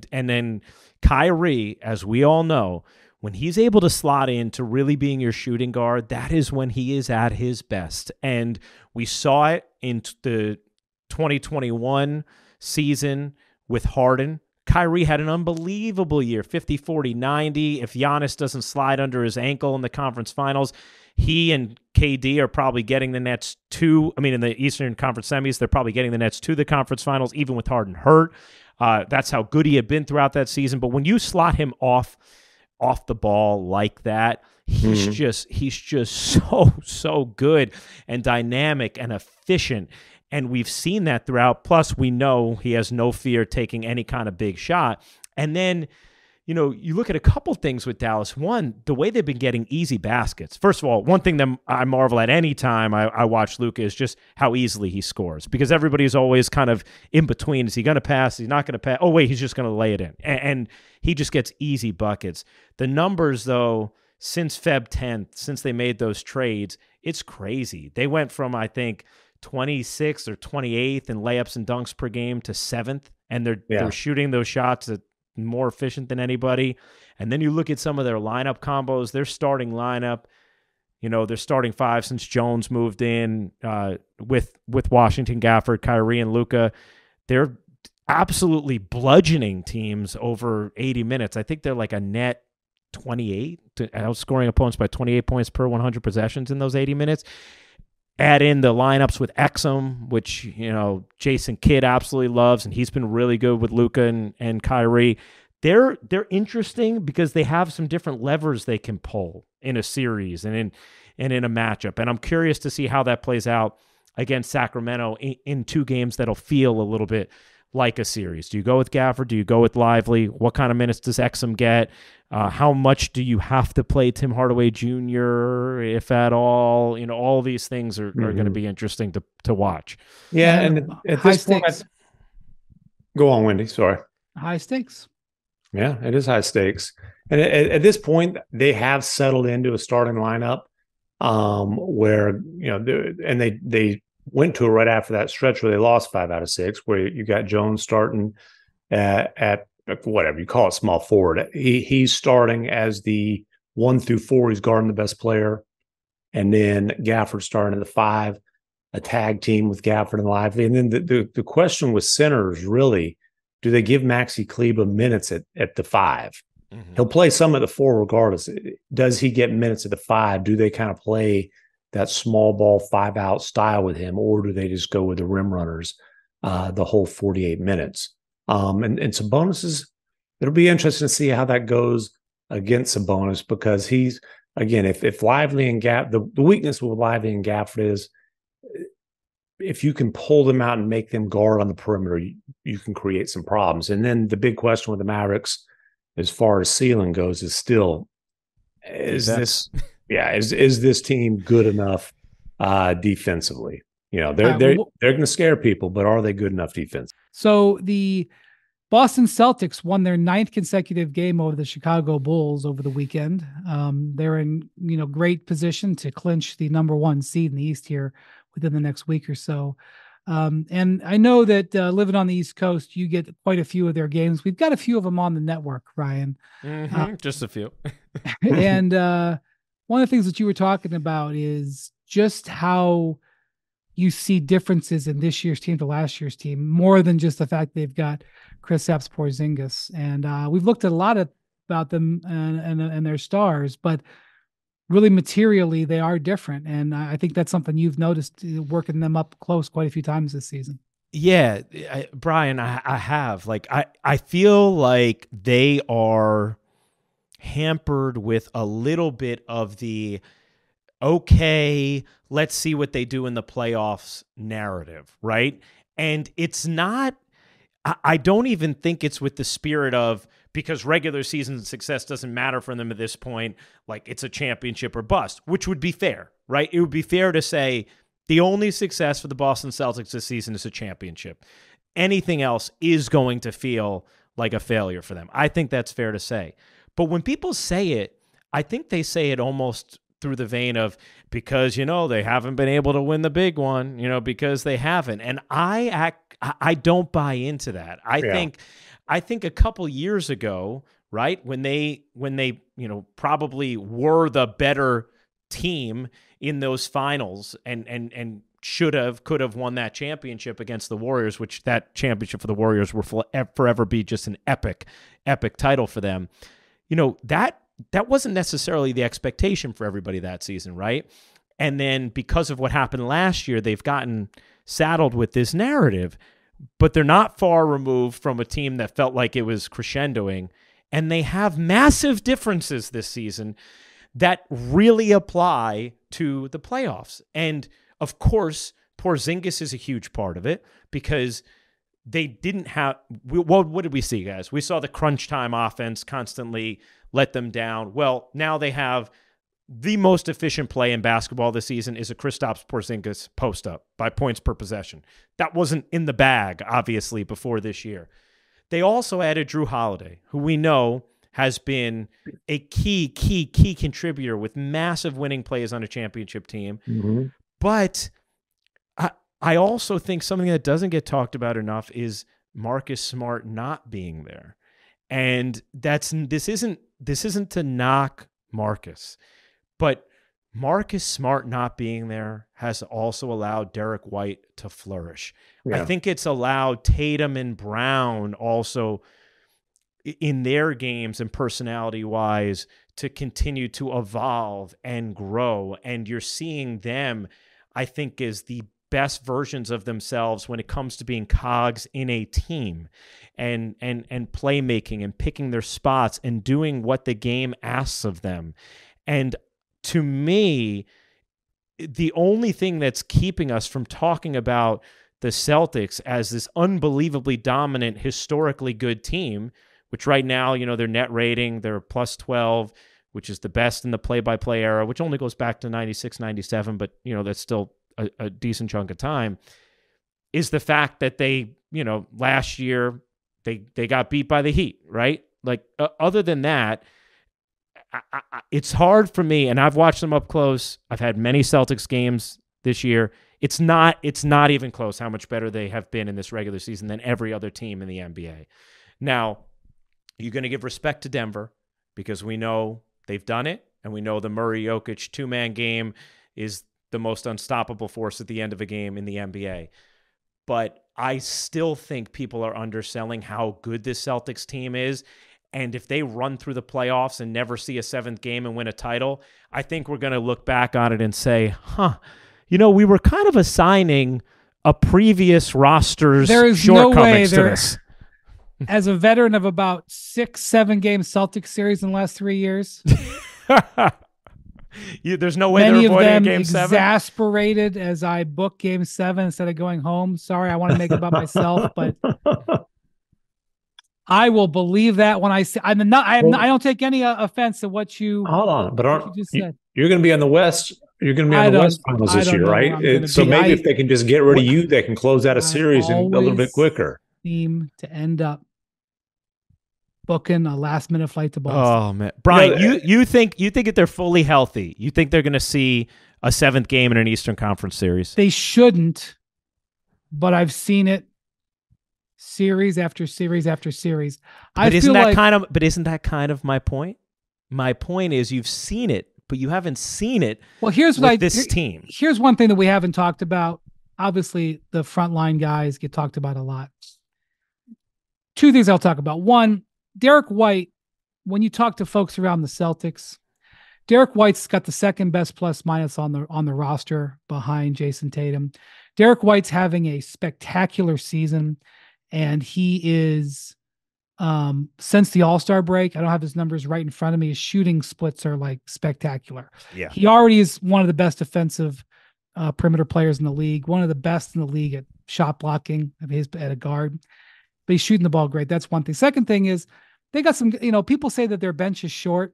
and then Kyrie, as we all know, when he's able to slot into really being your shooting guard, that is when he is at his best. And we saw it in the 2021 season with Harden. Kyrie had an unbelievable year, 50, 40, 90. If Giannis doesn't slide under his ankle in the conference finals, he and KD are probably getting the Nets in the Eastern Conference semis, they're probably getting the Nets to the conference finals, even with Harden hurt. That's how good he had been throughout that season. But when you slot him off the ball like that, he's just so good and dynamic and efficient. And we've seen that throughout. Plus, we know he has no fear taking any kind of big shot. And then, you look at a couple things with Dallas. One, the way they've been getting easy baskets. First of all, one thing that I marvel at any time I watch Luka is just how easily he scores, because everybody's always kind of in between. Is he going to pass? He's not going to pass. Oh, wait, he's just going to lay it in. And he just gets easy buckets. The numbers, though, since Feb 10th, since they made those trades, it's crazy. They went from, I think, 26th or 28th in layups and dunks per game to 7th, and they're shooting those shots that more efficient than anybody. And then you look at some of their lineup combos, their starting lineup, their starting five since Jones moved in with Washington, Gafford, Kyrie, and Luka. They're absolutely bludgeoning teams over 80 minutes. I think they're like a net 28, outscoring opponents by 28 points per 100 possessions in those 80 minutes. Add in the lineups with Exum, which, Jason Kidd absolutely loves, and he's been really good with Luka and Kyrie. They're interesting because they have some different levers they can pull in a series and in a matchup. And I'm curious to see how that plays out against Sacramento in two games that'll feel a little bit like a series. Do you go with Gafford? Do you go with Lively? What kind of minutes does Exum get? How much do you have to play Tim Hardaway Jr., if at all? All these things are going to be interesting to watch. Yeah, and at this point, go on, Wendy. Sorry. High stakes. Yeah, it is high stakes. And at this point, they have settled into a starting lineup where, and they went to it right after that stretch where they lost 5 out of 6, where you got Jones starting at whatever you call it, small forward. He's starting as the 1 through 4. He's guarding the best player. And then Gafford starting at the 5, a tag team with Gafford and Lively. And then the question with centers, really, do they give Maxi Kleba minutes at the 5? Mm-hmm. He'll play some at the 4 regardless. Does he get minutes at the 5? Do they kind of play that small ball 5-out style with him, or do they just go with the rim runners the whole 48 minutes? And Sabonis, it'll be interesting to see how that goes against Sabonis, because he's, again, if Lively and Gafford, the weakness with Lively and Gafford is if you can pull them out and make them guard on the perimeter, you can create some problems. And then the big question with the Mavericks as far as ceiling goes is still, is this team good enough defensively? You know, they're going to scare people, but are they good enough defense? So the Boston Celtics won their 9th consecutive game over the Chicago Bulls over the weekend. They're in, great position to clinch the number 1 seed in the East here within the next week or so. And I know that living on the East Coast, you get quite a few of their games. We've got a few of them on the network, Ryan. Mm-hmm, just a few. And one of the things that you were talking about is just how you see differences in this year's team to last year's team, more than just the fact they've got Kristaps Porzingis. And we've looked at a lot about them and their stars, but really materially they are different. And I think that's something you've noticed working them up close quite a few times this season. Yeah, Brian, I have. I feel like they are hampered with a little bit of the okay, let's see what they do in the playoffs narrative, right? And it's not, I don't even think it's with the spirit of, because regular season success doesn't matter for them at this point, like it's a championship or bust, which would be fair, right? It would be fair to say the only success for the Boston Celtics this season is a championship. Anything else is going to feel like a failure for them. I think that's fair to say. But when people say it, I think they say it almost through the vein of, because, they haven't been able to win the big one, because they haven't. And I don't buy into that. I think a couple years ago, right, when they, probably were the better team in those finals and could have won that championship against the Warriors, which that championship for the Warriors will forever be just an epic title for them. That wasn't necessarily the expectation for everybody that season, right? And then because of what happened last year, they've gotten saddled with this narrative, but they're not far removed from a team that felt like it was crescendoing, and they have massive differences this season that really apply to the playoffs. And, of course, Porzingis is a huge part of it because they didn't have – what did we see, guys? We saw the crunch time offense constantly – let them down. Well, now they have the most efficient play in basketball this season is a Kristaps Porzingis post-up by points per possession. That wasn't in the bag, obviously, before this year. They also added Drew Holiday, who we know has been a key contributor with massive winning plays on a championship team. Mm-hmm. But I also think something that doesn't get talked about enough is Marcus Smart not being there. And this isn't to knock Marcus, but Marcus Smart not being there has also allowed Derek White to flourish. Yeah. I think it's allowed Tatum and Brown also in their games and personality wise to continue to evolve and grow. And you're seeing them, I think, is the best versions of themselves when it comes to being cogs in a team and playmaking and picking their spots and doing what the game asks of them. And to me, the only thing that's keeping us from talking about the Celtics as this unbelievably dominant, historically good team, which right now, their net rating, they're +12, which is the best in the play-by-play era, which only goes back to 96, 97, but that's still a decent chunk of time, is the fact that they, last year they got beat by the Heat, right? Like other than that, it's hard for me. And I've watched them up close. I've had many Celtics games this year. It's not even close how much better they have been in this regular season than every other team in the NBA. Now, you're going to give respect to Denver because we know they've done it, and we know the Murray-Jokic two-man game is the most unstoppable force at the end of a game in the NBA. But I still think people are underselling how good this Celtics team is. And if they run through the playoffs and never see a seventh game and win a title, I think we're going to look back on it and say, you know, we were kind of assigning a previous roster's shortcomings to this. As a veteran of about 6-7 game Celtics series in the last 3 years, there's no way they're avoiding game seven. Exasperated as I booked game seven instead of going home. Sorry, I want to make it about myself, but I will believe that when I see. I don't take any offense to what you. Hold on, but aren't you just said? You're going to be on the West? You're going to be on the West Finals this year, right? So maybe if they can just get rid of you, they can close out a series and a little bit quicker. Seem to end up booking a last-minute flight to Boston. Oh man, Brian, you think if they're fully healthy, you think they're going to see a seventh game in an Eastern Conference series? They shouldn't, but I've seen it series after series after series. But isn't that kind of my point? My point is you've seen it, but you haven't seen it. Well, here's this team. Here's one thing that we haven't talked about. Obviously, the frontline guys get talked about a lot. Two things I'll talk about. One, Derek White, when you talk to folks around the Celtics, Derek White's got the second best plus minus on the roster behind Jason Tatum. Derek White's having a spectacular season, and he is, since the All-Star break, I don't have his numbers right in front of me, his shooting splits are like spectacular. Yeah. He already is one of the best defensive perimeter players in the league, one of the best in the league at shot blocking at a guard. But he's shooting the ball great. That's one thing. Second thing is they got some, people say that their bench is short.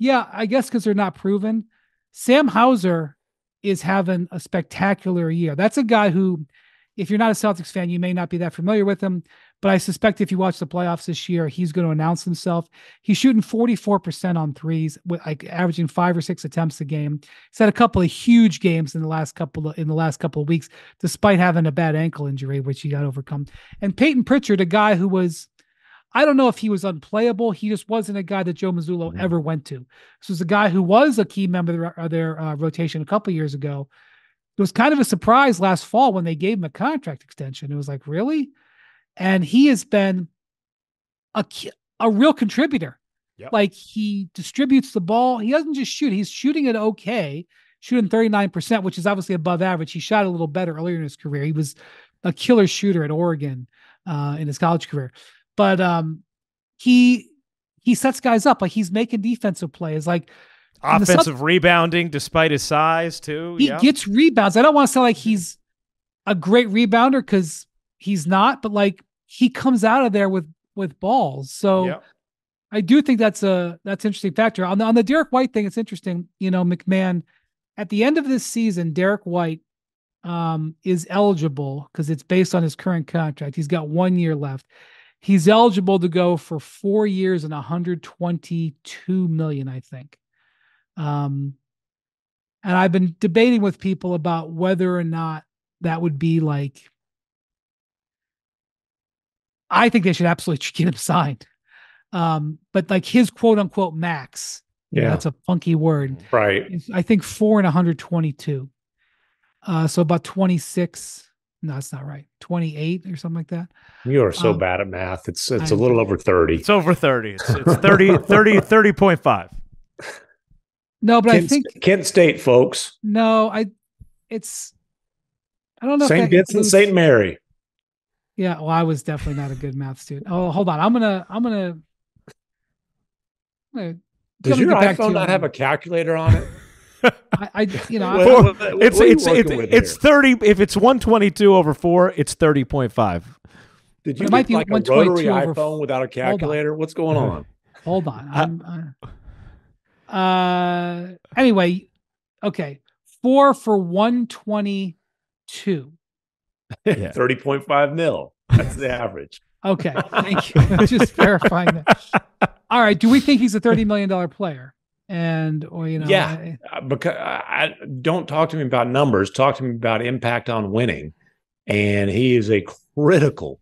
Yeah, I guess because they're not proven. Sam Hauser is having a spectacular year. That's a guy who, if you're not a Celtics fan, you may not be that familiar with him. But I suspect if you watch the playoffs this year, he's going to announce himself. He's shooting 44% on threes, with like averaging 5 or 6 attempts a game. He's had a couple of huge games in the last couple of weeks, despite having a bad ankle injury, which he got overcome. And Peyton Pritchard, a guy who was, I don't know if he was unplayable. He just wasn't a guy that Joe Mazzulla ever went to. This was a guy who was a key member of their rotation a couple of years ago. It was kind of a surprise last fall when they gave him a contract extension. It was like, really? And he has been a real contributor. Yep. Like, he distributes the ball. He doesn't just shoot. He's shooting it okay, shooting 39%, which is obviously above average. He shot a little better earlier in his career. He was a killer shooter at Oregon in his college career. But he sets guys up. Like, he's making defensive plays. Like, offensive rebounding despite his size, too. He gets rebounds. I don't want to say, like, he's a great rebounder because he's not, but like he comes out of there with balls. So yep. I do think that's an interesting factor on the Derek White thing. It's interesting. McMahon at the end of this season, Derek White is eligible because it's based on his current contract. He's got 1 year left. He's eligible to go for 4 years and $122 million, I think. And I've been debating with people about whether or not that would be like, I think they should absolutely get him signed. But like his quote unquote max, that's a funky word. Right. I think 4 and $122. So about 26. No, that's not right. 28 or something like that. You are so bad at math. It's a little over 30. It's over 30. It's 30.5. No, but Kent State, folks. No, I don't know. St. Vincent, St. Mary. Yeah, well, I was definitely not a good math student. Oh, hold on. I'm gonna does your iPhone not have a calculator on it? It's 30. If it's 122 over 4, it's 30.5. Did you get like a rotary iPhone without a calculator? What's going on? Hold on. Anyway, okay. 4 for $122. Yeah. 30.5 mil. That's the average. Okay. Thank you. Just verifying that. All right. Do we think he's a $30 million player? Yeah. Because don't talk to me about numbers. Talk to me about impact on winning. And he is a critical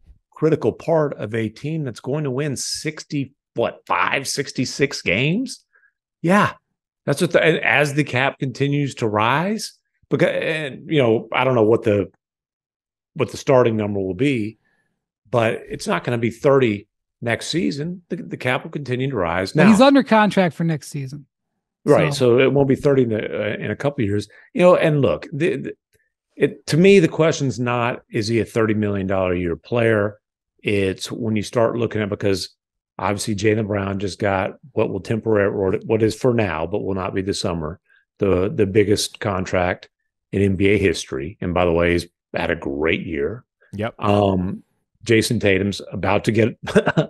part of a team that's going to win 60 what, 66 games? Yeah, that's what. As the cap continues to rise, because I don't know what the starting number will be, but it's not going to be 30 next season. The cap will continue to rise. Now, he's under contract for next season, right? So it won't be 30 in a couple of years. And look, to me, the question's not, is he a $30 million a year player? It's when you start looking at, because obviously Jaylen Brown just got what is for now, but will not be this summer, the biggest contract in NBA history. And by the way, he's had a great year. Yep. Jason Tatum's about to get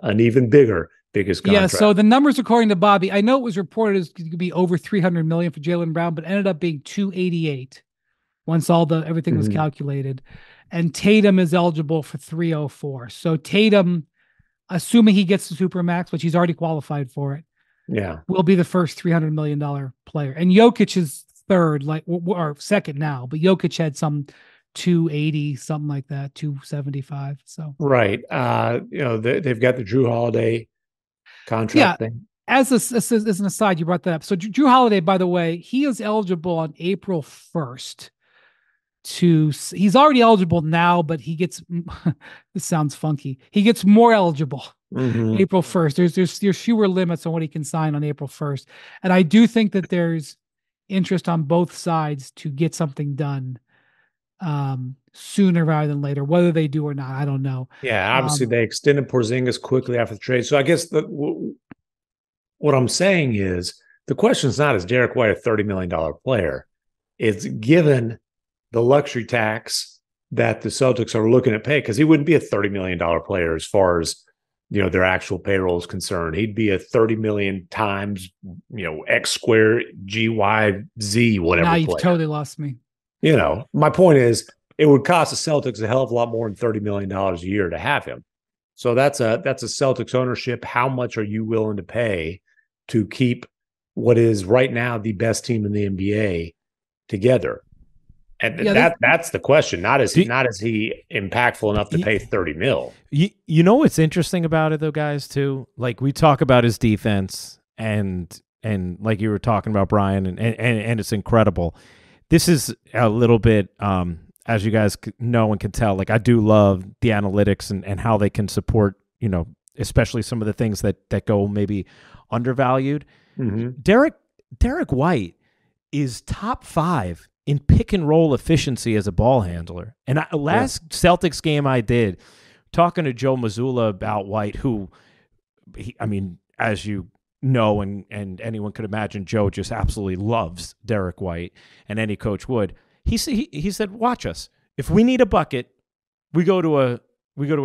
an even biggest contract. Yeah, so the numbers according to Bobby, I know it was reported as could be over $300 million for Jaylen Brown, but ended up being $288 once everything was calculated. And Tatum is eligible for $304. So Tatum, assuming he gets the Supermax, which he's already qualified for it, will be the first $300 million player. And Jokic is third, or second now, but Jokic had some $280, something like that, $275. So right, they've got the Drew Holiday contract thing. As an aside, you brought that up. So Drew Holiday, by the way, he is eligible on April 1st. He's already eligible now, but he gets this sounds funky. He gets more eligible April 1st. There's fewer limits on what he can sign on April 1st. And I do think that there's interest on both sides to get something done sooner rather than later, whether they do or not, I don't know. Yeah, obviously they extended Porzingis quickly after the trade. So I guess what I'm saying is the question's not, is Derek White a $30 million player? It's given the luxury tax that the Celtics are looking at pay, because he wouldn't be a $30 million player as far as their actual payroll is concerned. He'd be a 30 million times X square GYZ whatever. Now you've player. Totally lost me. My point is it would cost the Celtics a hell of a lot more than $30 million a year to have him. So that's a Celtics ownership. How much are you willing to pay to keep what is right now the best team in the NBA together? And that's the question. Not is he impactful enough to pay $30 mil? You know what's interesting about it though, guys, too. Like we talk about his defense, and like you were talking about, Brian, and it's incredible. This is a little bit, as you guys know and can tell. Like I do love the analytics and how they can support, especially some of the things that go maybe undervalued. Mm-hmm. Derek White is top five in pick and roll efficiency as a ball handler. And Celtics game I did, talking to Joe Mazzulla about White, as you know, and anyone could imagine, Joe just absolutely loves Derek White, and any coach would. He said, "Watch us. If we need a bucket, we go to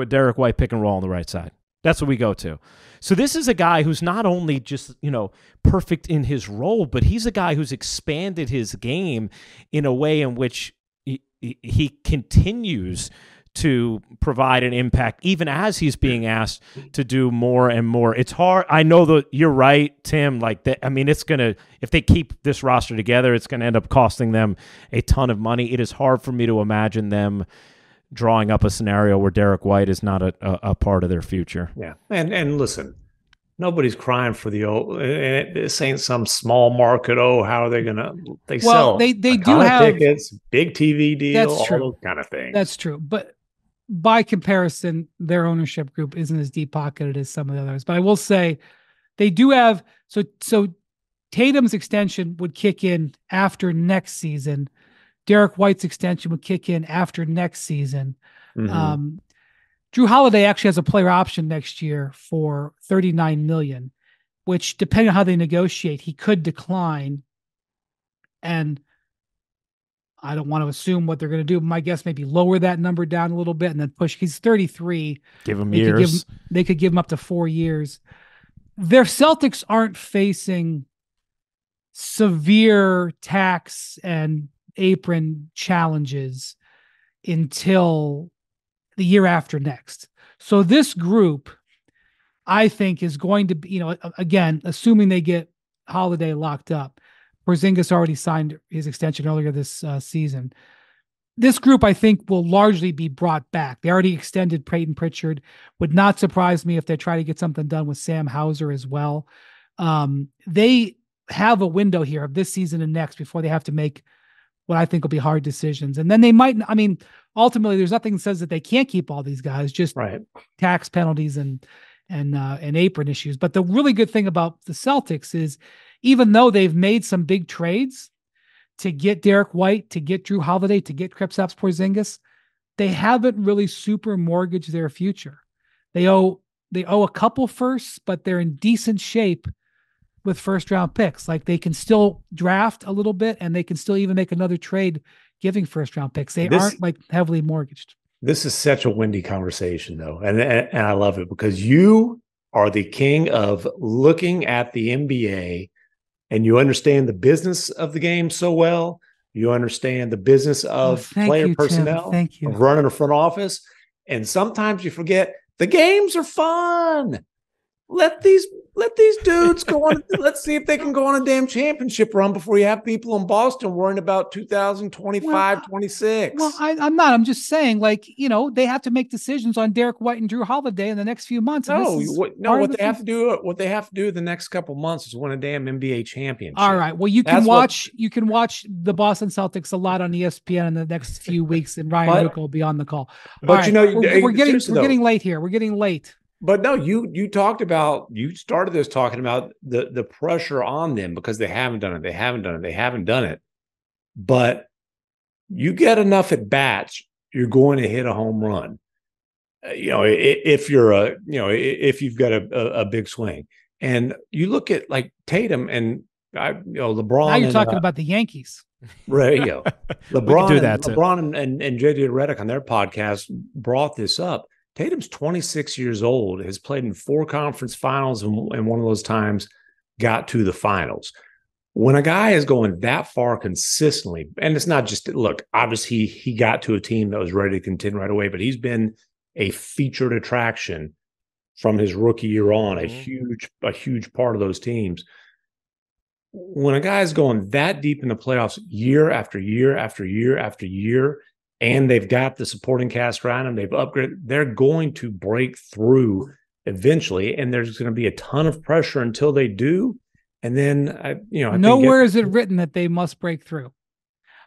a Derek White pick and roll on the right side. That's what we go to." So this is a guy who's not only just, perfect in his role, but he's a guy who's expanded his game in a way in which he continues to provide an impact, even as he's being asked to do more and more. It's hard. I know that you're right, Tim. It's going to, if they keep this roster together, it's going to end up costing them a ton of money. It is hard for me to imagine them drawing up a scenario where Derek White is not a part of their future. Yeah. And listen, nobody's crying for the old, and this ain't some small market. Oh, how are they going to, sell they do have tickets, big TV deal, all those kind of things. That's true. But by comparison, their ownership group isn't as deep pocketed as some of the others, but I will say they do have, so Tatum's extension would kick in after next season. Derek White's extension would kick in after next season. Mm-hmm. Drew Holiday actually has a player option next year for $39 million, which, depending on how they negotiate, he could decline. And I don't want to assume what they're going to do. My guess maybe lower that number down a little bit and then push. He's 33. Give him years. They could give him up to 4 years. Their Celtics aren't facing severe tax and apron challenges until the year after next. So this group, I think, is going to be, again, assuming they get Holiday locked up. Porzingis already signed his extension earlier this season. this group, I think, will largely be brought back. They already extended Peyton Pritchard. Would not surprise me if they try to get something done with Sam Hauser as well. They have a window here of this season and next before they have to make what I think will be hard decisions. And then they might, I mean, ultimately there's nothing that says that they can't keep all these guys, just tax penalties and apron issues. But the really good thing about the Celtics is even though they've made some big trades to get Derek White, to get Drew Holiday, to get Kristaps Porzingis, they haven't really super mortgaged their future. They owe a couple firsts, but they're in decent shape with first round picks. Like they can still draft a little bit and they can still even make another trade giving first round picks. They aren't like heavily mortgaged. This is such a windy conversation though. And I love it because you are the king of looking at the NBA and you understand the business of the game so well. You understand the business of player personnel, of running a front office. And sometimes you forget the games are fun. Let these dudes go on. Let's see if they can go on a damn championship run before you have people in Boston worrying about 2025, 26. Well, I'm not. I'm just saying, like, you know, they have to make decisions on Derek White and Drew Holiday in the next few months. What they have to do the next couple months is win a damn NBA championship. All right. Well, you can watch the Boston Celtics a lot on ESPN in the next few weeks, and Ryan Ruocco will be on the call. We're getting late here. We're getting late. But no, you started this talking about the pressure on them because they haven't done it. But you get enough at bats, you're going to hit a home run. You know, if you've got a big swing, and you look at like Tatum and LeBron. Now you're talking about the Yankees. Right, you know, LeBron and JJ Redick on their podcast brought this up. Tatum's 26 years old, has played in 4 conference finals, and one of those times got to the finals. When a guy is going that far consistently, and it's not just, look, obviously he got to a team that was ready to contend right away, but he's been a featured attraction from his rookie year on, a huge part of those teams. When a guy is going that deep in the playoffs year after year after year after year, and they've got the supporting cast around them, they've upgraded, they're going to break through eventually, and there's going to be a ton of pressure until they do. And then, nowhere is it written that they must break through.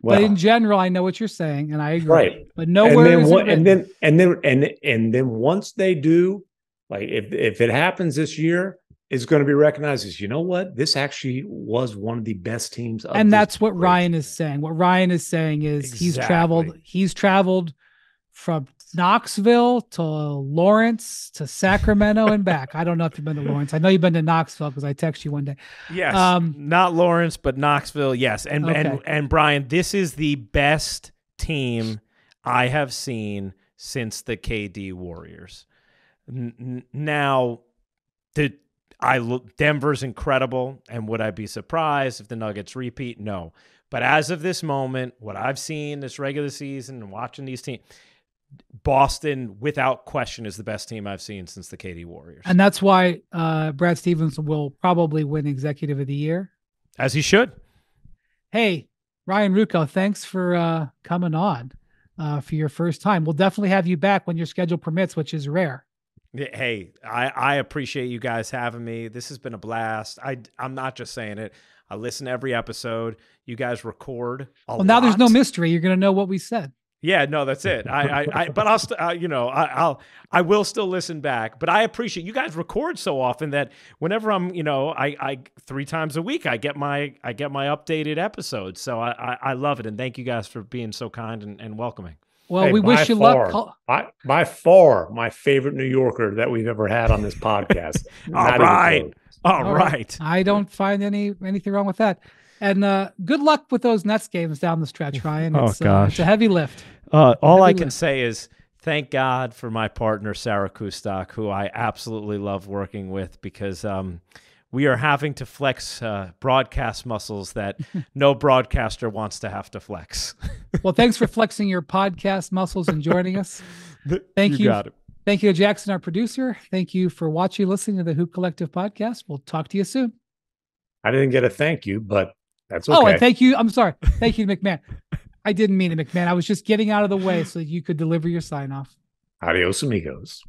Well, but in general, I know what you're saying, and I agree. Right. But nowhere is it written. And then once they do, like if it happens this year, it's going to be recognized as, you know what, this actually was one of the best teams. And that's what Ryan is saying. What Ryan is saying is he's traveled from Knoxville to Lawrence to Sacramento and back. I don't know if you've been to Lawrence. I know you've been to Knoxville because I texted you one day. Yes, not Lawrence, but Knoxville. Yes. And Brian, this is the best team I have seen since the KD Warriors. Denver's incredible, and would I be surprised if the Nuggets repeat? No. But as of this moment, what I've seen this regular season and watching these teams, Boston, without question, is the best team I've seen since the KD Warriors. And that's why Brad Stevens will probably win Executive of the Year. As he should. Hey, Ryan Ruocco, thanks for coming on for your first time. We'll definitely have you back when your schedule permits, which is rare. Hey, I appreciate you guys having me. This has been a blast. I'm not just saying it. I listen to every episode. You guys record a lot. Well, now there's no mystery. You're going to know what we said. Yeah, no, that's it. I will still listen back, but I appreciate you guys record so often that whenever I'm, I 3 times a week, I get my updated episodes. So I love it. And thank you guys for being so kind and welcoming. Well, hey, we wish you luck. By far, my favorite New Yorker that we've ever had on this podcast. All right. I don't find anything wrong with that. And good luck with those Nets games down the stretch, Ryan. It's a heavy lift. All I can say is thank God for my partner, Sarah Kustak, who I absolutely love working with because we are having to flex broadcast muscles that no broadcaster wants to have to flex. Well, thanks for flexing your podcast muscles and joining us. Thank you. Got it. Thank you to Jackson, our producer. Thank you for watching, listening to the Hoop Collective podcast. We'll talk to you soon. I didn't get a thank you, but that's okay. Oh, and thank you. I'm sorry. Thank you to McMahon. I didn't mean it, McMahon. I was just getting out of the way so that you could deliver your sign off. Adios, amigos.